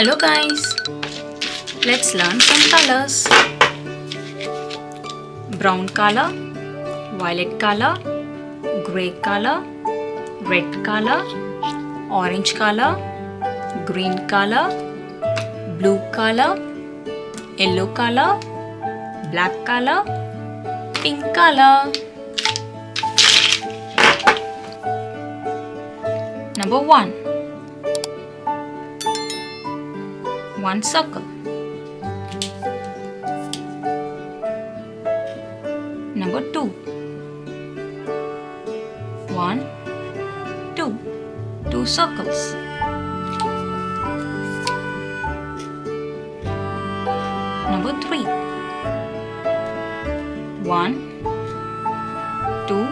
Hello guys, let's learn some colors. Brown color, violet color, grey color, red color, orange color, green color, blue color, yellow color, black color, pink color. Number 1. One circle. Number 2. 1, 2. 2 circles. Number 3. 1, 2,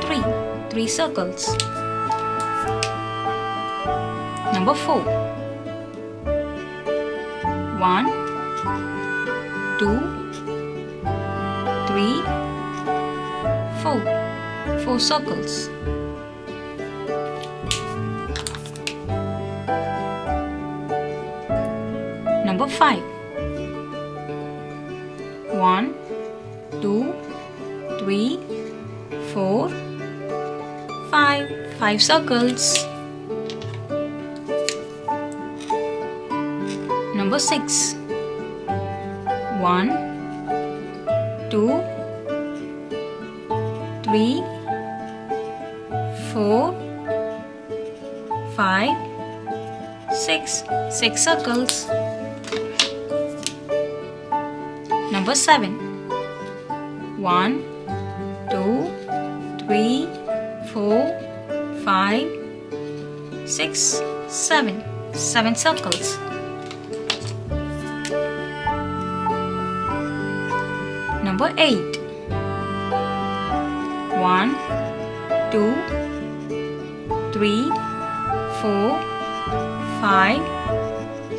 3. 3 circles. Number 4. 1, 2, 3, 4. 4 circles. Number 5. 1, 2, 3, 4, 5. 5 circles. Number 6. 1, 2, 3, 4, 5, 6. 6 circles. Number 7. 1, 2, 3, 4, 5, 6, 7. 7 circles. Number 8. 1, 2, 3, 4, 5,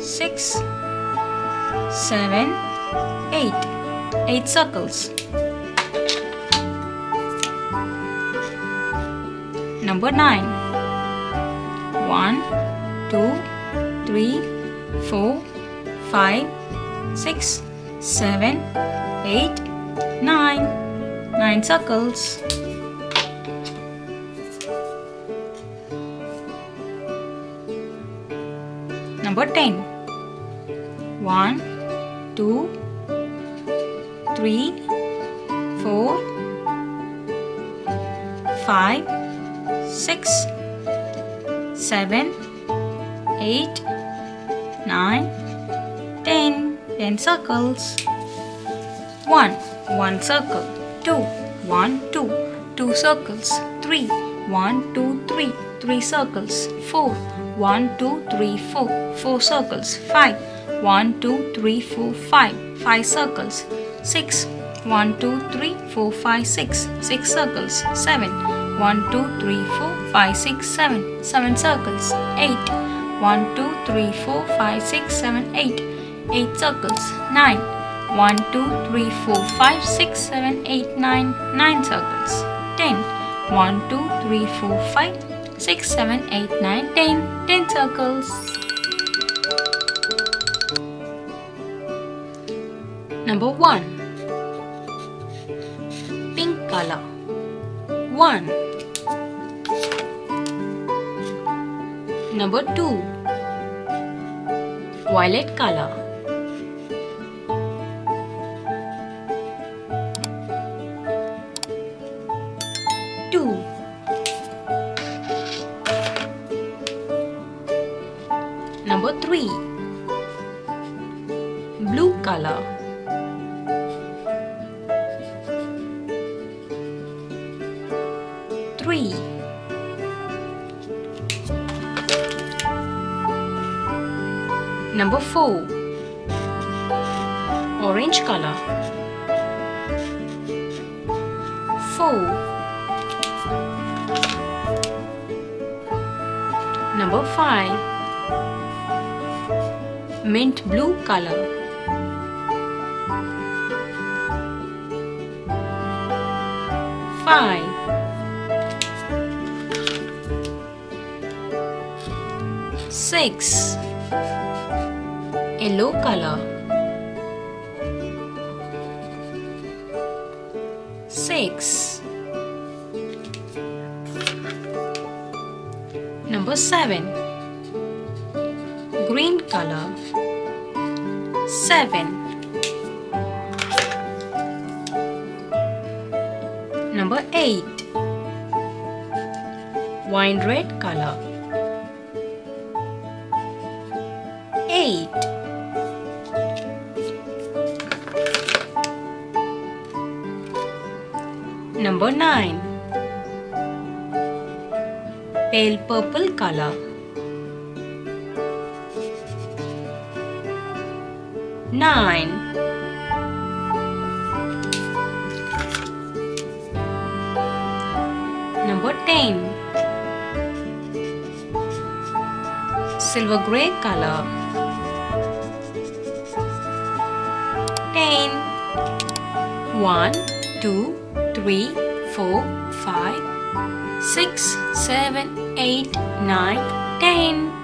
6, 7, 8. 8 circles. Number 9. 1, 2, 3, 4, 5, 6, 7, 8, 9 circles. Number 10. 1, 2, 3, 4, 5, 6, 7, 8, 9, 10. 10 circles. 1 circle. 2, 1, 2, 2 circles. 3, 1, 2, 3, 3 circles. 4, 1, 2, 3, 4, 4 circles. 5, 1, 2, 3, 4, 5, 5 circles. 6, 1, 2, 3, 4, 5, 6, 6 circles. 7, 1, 2, 3, 4, 5, 6, 7, 7 circles. 8, 1, 2, 3, 4, 5, 6, 7, 8, 8 circles. 9. 1, 2, 3, 4, 5, 6, 7, 8, 9, 9 circles. 10. 1, 2, 3, 4, 5, 6, 7, 8, 9, 10. 10 circles. Number 1. Pink color. 1. Number 2. Violet color. 2. Number 3. Blue color. 3. Number 4. Orange color. 4. Number 5. Mint blue color. 5. Six. Yellow color. 6. Number 7. Green color. 7. Number 8. Wine red color. 8. Number 9. Pale purple color. 9. Number 10. Silver grey color. 10. 1, 2, 3, 4, 5, 6, 7, 8, 9, 10.